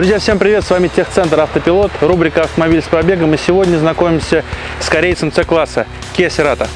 Друзья, всем привет! С вами техцентр «Автопилот», рубрика «Автомобиль с пробегом». И сегодня знакомимся с корейцем С-класса Kia Cerato.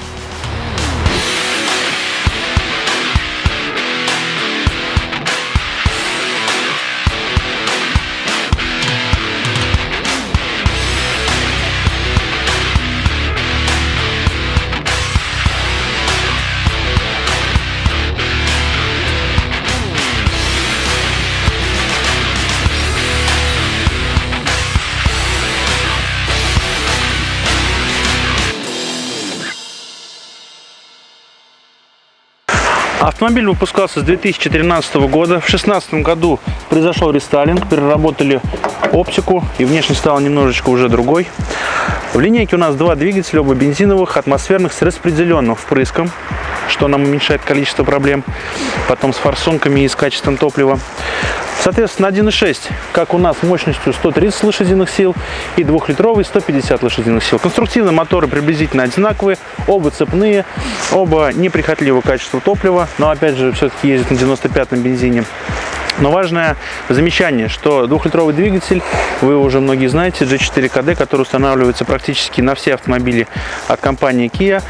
Автомобиль выпускался с 2013 года. В 2016 году произошел рестайлинг, переработали оптику и внешне стала немножечко уже другой. В линейке у нас два двигателя, оба бензиновых, атмосферных с распределенным впрыском, что нам уменьшает количество проблем потом с форсунками и с качеством топлива. Соответственно, 1.6, как у нас, мощностью 130 лошадиных сил и 2-литровый 150 лошадиных сил. Конструктивно моторы приблизительно одинаковые, оба цепные, оба неприхотливого качества топлива, но опять же все-таки ездят на 95-м бензине. Но важное замечание, что 2-литровый двигатель, вы уже многие знаете, G4 KD, который устанавливается практически на все автомобили от компании Kia,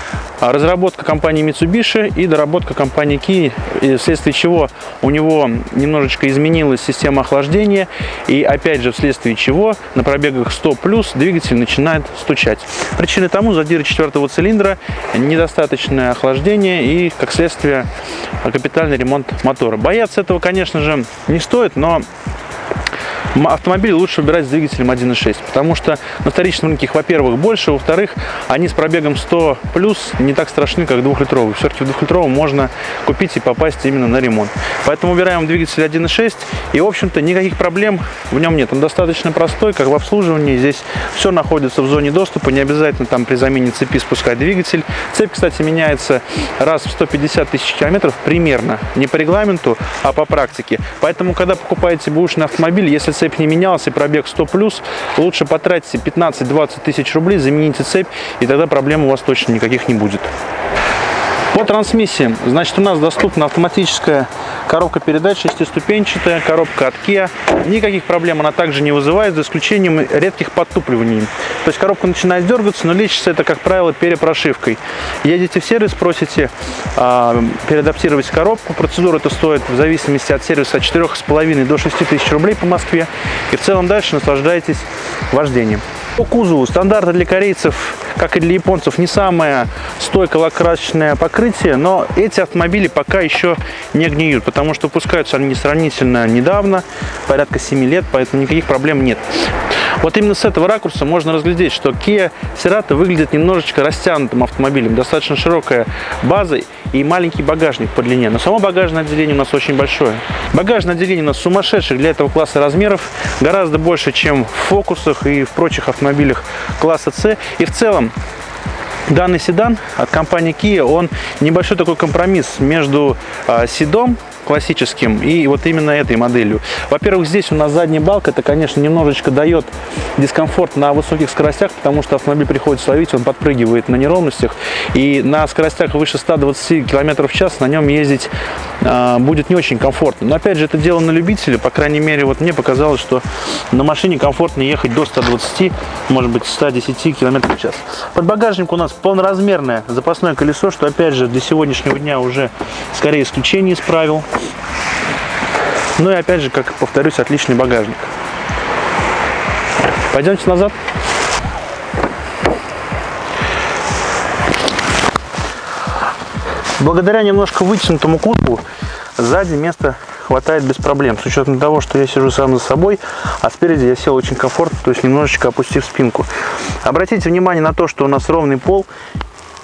разработка компании Mitsubishi и доработка компании Kia, вследствие чего у него немножечко изменилась система охлаждения, и опять же вследствие чего на пробегах 100+, двигатель начинает стучать. Причиной тому задиры 4-го цилиндра, недостаточное охлаждение и, как следствие, капитальный ремонт мотора. Бояться этого, конечно же, не стоит, но автомобиль лучше выбирать с двигателем 1.6, потому что на вторичном рынке их, во-первых, больше, во-вторых, они с пробегом 100+ не так страшны, как 2-литровый. Все-таки в 2-литровом можно купить и попасть именно на ремонт. Поэтому выбираем двигатель 1.6, и, в общем-то, никаких проблем в нем нет. Он достаточно простой, как в обслуживании. Здесь все находится в зоне доступа, не обязательно там при замене цепи спускать двигатель. Цепь, кстати, меняется раз в 150 тысяч километров примерно, не по регламенту, а по практике. Поэтому, когда покупаете бэушный автомобиль, если цепь не менялась и пробег 100+, лучше потратьте 15-20 тысяч рублей, замените цепь, и тогда проблем у вас точно никаких не будет. По трансмиссии, значит, у нас доступна автоматическая коробка передач, 6-ступенчатая, коробка от Kia. Никаких проблем она также не вызывает, за исключением редких подтупливаний. То есть коробка начинает дергаться, но лечится это, как правило, перепрошивкой. Едете в сервис, просите переадаптировать коробку. Процедура это стоит в зависимости от сервиса от 4,5 до 6 тысяч рублей по Москве. И в целом дальше наслаждайтесь вождением. По кузову стандарты для корейцев, как и для японцев, не самое стойкое лакокрасочное покрытие, но эти автомобили пока еще не гниют, потому что выпускаются они сравнительно недавно, порядка 7 лет, поэтому никаких проблем нет. Вот именно с этого ракурса можно разглядеть, что Kia Cerato выглядит немножечко растянутым автомобилем, достаточно широкая база и маленький багажник по длине, но само багажное отделение у нас очень большое. Багажное отделение у нас сумасшедших для этого класса размеров, гораздо больше, чем в фокусах и в прочих автомобилях класса C. И в целом данный седан от компании Kia, он небольшой такой компромисс между седом классическим и вот именно этой моделью. Во-первых, здесь у нас задний балк, это, конечно, немножечко дает дискомфорт на высоких скоростях, потому что автомобиль приходится ловить, он подпрыгивает на неровностях, и на скоростях выше 120 км в час на нем ездить будет не очень комфортно. Но опять же, это дело на любителя, по крайней мере, вот мне показалось, что на машине комфортно ехать до 120, может быть, 110 км в час. Под багажник у нас полноразмерное запасное колесо, что, опять же, для сегодняшнего дня уже скорее исключение из правил. Ну и опять же, как повторюсь, отличный багажник. Пойдемте назад. Благодаря немножко вытянутому кузову сзади места хватает без проблем. С учетом того, что я сижу сам за собой, а спереди я сел очень комфортно, то есть немножечко опустив спинку. Обратите внимание на то, что у нас ровный пол.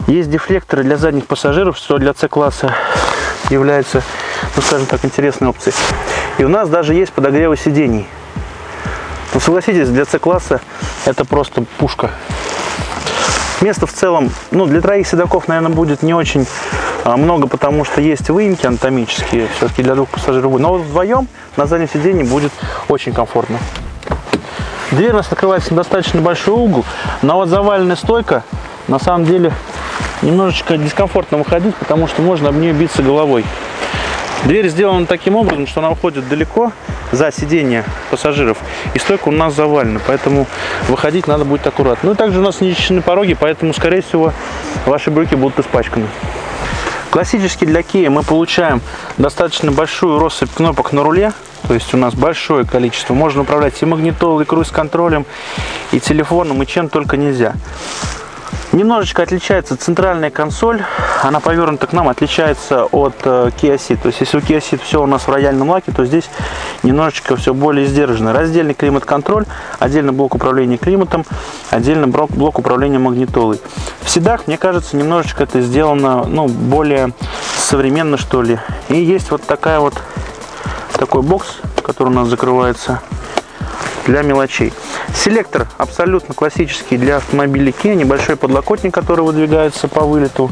Есть дефлекторы для задних пассажиров, что для C-класса является, ну, скажем так, интересной опцией. И у нас даже есть подогревы сидений. Ну, согласитесь, для C-класса это просто пушка. Место в целом, ну, для троих седаков, наверное, будет не очень много, потому что есть выемки анатомические, все-таки для двух пассажиров. Но вот вдвоем на заднем сидении будет очень комфортно. Дверь у нас открывается на достаточно большой угол, но вот заваленная стойка, на самом деле, немножечко дискомфортно выходить, потому что можно об нее биться головой. Дверь сделана таким образом, что она уходит далеко за сиденье пассажиров, и стойка у нас завалена, поэтому выходить надо будет аккуратно. Ну и также у нас нечищены пороги, поэтому, скорее всего, ваши брюки будут испачканы. Классически для Kia мы получаем достаточно большую россыпь кнопок на руле, то есть у нас большое количество. Можно управлять и магнитолой, и круиз-контролем, и телефоном, и чем только нельзя. Немножечко отличается центральная консоль, она повернута к нам, отличается от Kiosit. То есть если у Kiosit все у нас в рояльном лаке, то здесь немножечко все более сдержано. Раздельный климат-контроль, отдельно блок управления климатом, отдельно блок управления магнитолой. В седах, мне кажется, немножечко это сделано, ну, более современно, что ли. И есть вот такой бокс, который у нас закрывается для мелочей. Селектор абсолютно классический для автомобиля Kia, небольшой подлокотник, который выдвигается по вылету,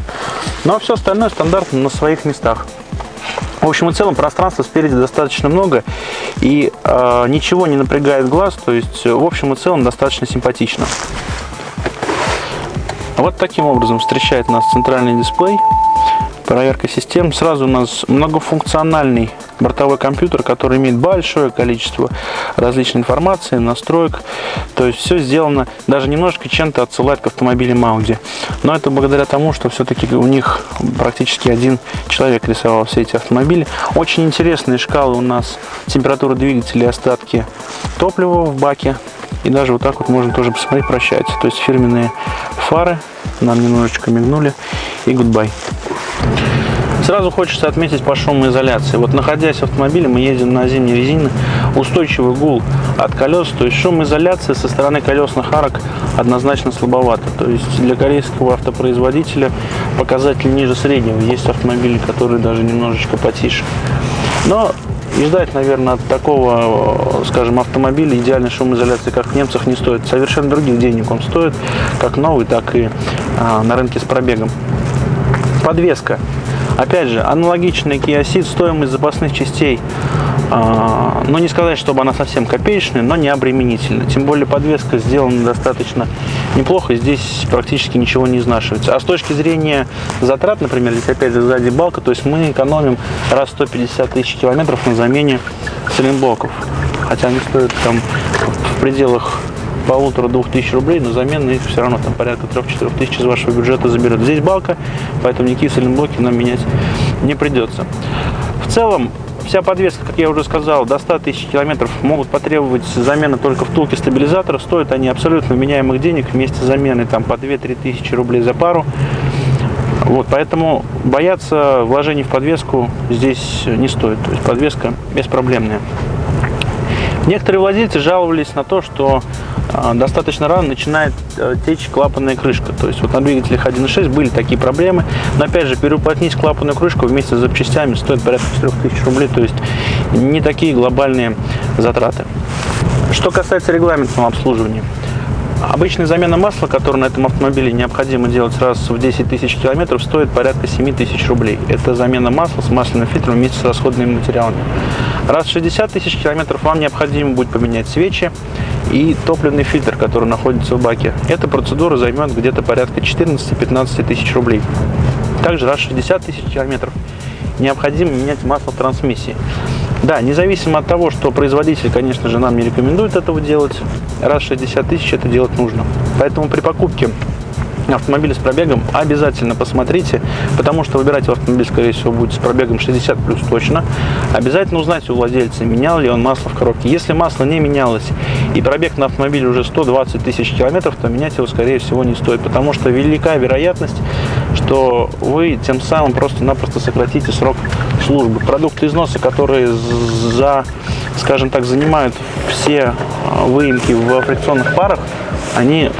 но все остальное стандартно на своих местах. В общем и целом пространства спереди достаточно много, и ничего не напрягает глаз, то есть в общем и целом достаточно симпатично. Вот таким образом встречает нас центральный дисплей, проверка систем. Сразу у нас многофункциональный бортовой компьютер, который имеет большое количество различной информации, настроек. То есть все сделано, даже немножко чем-то отсылает к автомобилям Audi. Но это благодаря тому, что все-таки у них практически один человек рисовал все эти автомобили. Очень интересные шкалы у нас, температура двигателя, остатки топлива в баке. И даже вот так вот можно тоже посмотреть, прощается. То есть фирменные фары нам немножечко мигнули, и goodbye. Сразу хочется отметить по шумоизоляции. Вот, находясь в автомобиле, мы ездим на зимней резине, устойчивый гул от колес, то есть шумоизоляция со стороны колесных арок однозначно слабовата. То есть для корейского автопроизводителя показатель ниже среднего. Есть автомобили, которые даже немножечко потише. Но и ждать, наверное, от такого, скажем, автомобиля идеальной шумоизоляции, как в немцах, не стоит. Совершенно других денег он стоит, как новый, так и на рынке с пробегом. Подвеска. Опять же, аналогичный Kiosit, стоимость запасных частей, но не сказать, чтобы она совсем копеечная, но не обременительна. Тем более подвеска сделана достаточно неплохо, здесь практически ничего не изнашивается. А с точки зрения затрат, например, здесь опять же сзади балка, то есть мы экономим раз 150 тысяч километров на замене цилиндблоков. Хотя они стоят там в пределах 1500-2000 рублей, но замена их все равно там порядка 3-4 тысяч из вашего бюджета заберет. Здесь балка, поэтому никакие цилиндблоки нам менять не придется. В целом вся подвеска, как я уже сказал, до 100 тысяч километров могут потребовать замены только втулки стабилизатора. Стоят они абсолютно вменяемых денег, вместе с заменой там по 2-3 тысячи рублей за пару. Вот, поэтому бояться вложений в подвеску здесь не стоит. То есть подвеска беспроблемная. Некоторые владельцы жаловались на то, что достаточно рано начинает течь клапанная крышка. То есть вот на двигателях 1.6 были такие проблемы. Но опять же, переуплотнить клапанную крышку вместе с запчастями стоит порядка 4000 рублей. То есть не такие глобальные затраты. Что касается регламентного обслуживания. Обычная замена масла, которую на этом автомобиле необходимо делать раз в 10 тысяч километров, стоит порядка 7 тысяч рублей. Это замена масла с масляным фильтром вместе с расходными материалами. Раз в 60 тысяч километров вам необходимо будет поменять свечи и топливный фильтр, который находится в баке. Эта процедура займет где-то порядка 14-15 тысяч рублей. Также раз в 60 тысяч километров необходимо менять масло в трансмиссии. Да, независимо от того, что производитель, конечно же, нам не рекомендует этого делать, раз в 60 тысяч это делать нужно. Поэтому при покупке автомобиля с пробегом обязательно посмотрите, потому что выбирать автомобиль, скорее всего, будет с пробегом 60 плюс точно. Обязательно узнайте у владельца, менял ли он масло в коробке. Если масло не менялось и пробег на автомобиле уже 120 тысяч километров, то менять его, скорее всего, не стоит, потому что велика вероятность, что вы тем самым просто-напросто сократите срок службы. Продукты износа, которые, скажем так, занимают все выемки в фрикционных парах, они,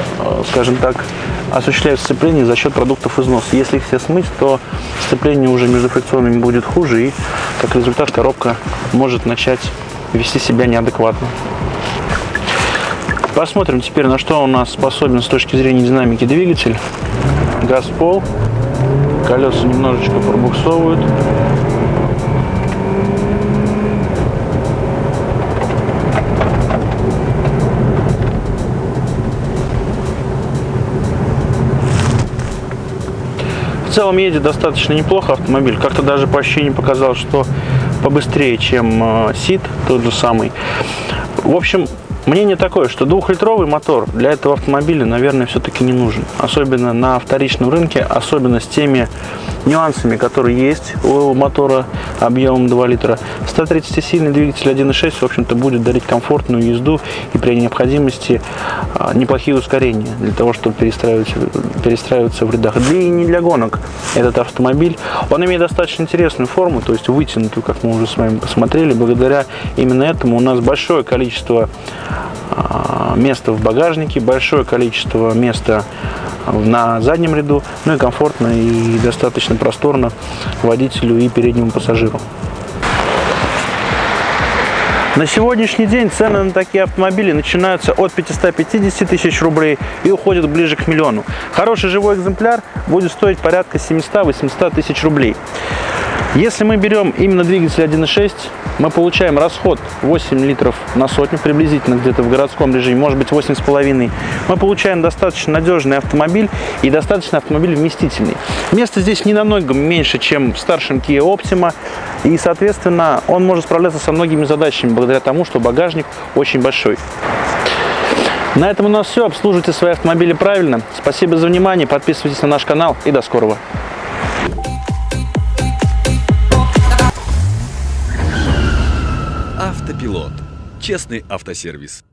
скажем так, осуществляют сцепление за счет продуктов износа. Если их все смыть, то сцепление уже между фрикционами будет хуже, и как результат коробка может начать вести себя неадекватно. Посмотрим теперь, на что у нас способен с точки зрения динамики двигатель. Газ в пол, колеса немножечко пробуксовывают. В целом едет достаточно неплохо автомобиль. Как-то даже по ощущению показалось, что побыстрее, чем Ceed, тот же самый. В общем, мнение такое, что двухлитровый мотор для этого автомобиля, наверное, все-таки не нужен. Особенно на вторичном рынке, особенно с теми нюансами, которые есть у мотора объемом 2 литра. 130-сильный двигатель 1.6, в общем-то, будет дарить комфортную езду и при необходимости неплохие ускорения для того, чтобы перестраиваться в рядах. Да и не для гонок этот автомобиль. Он имеет достаточно интересную форму, то есть вытянутую, как мы уже с вами посмотрели. Благодаря именно этому у нас большое количество места в багажнике, большое количество места на заднем ряду, ну и комфортно и достаточно просторно водителю и переднему пассажиру. На сегодняшний день цены на такие автомобили начинаются от 550 тысяч рублей и уходят ближе к миллиону. Хороший живой экземпляр будет стоить порядка 700-800 тысяч рублей. Если мы берем именно двигатель 1.6, мы получаем расход 8 литров на сотню, приблизительно где-то в городском режиме, может быть 8,5. Мы получаем достаточно надежный автомобиль и достаточно автомобиль вместительный. Место здесь не намного меньше, чем в старшем Kia Optima, и, соответственно, он может справляться со многими задачами, благодаря тому, что багажник очень большой. На этом у нас все. Обслуживайте свои автомобили правильно. Спасибо за внимание, подписывайтесь на наш канал и до скорого. Автопилот. Честный автосервис.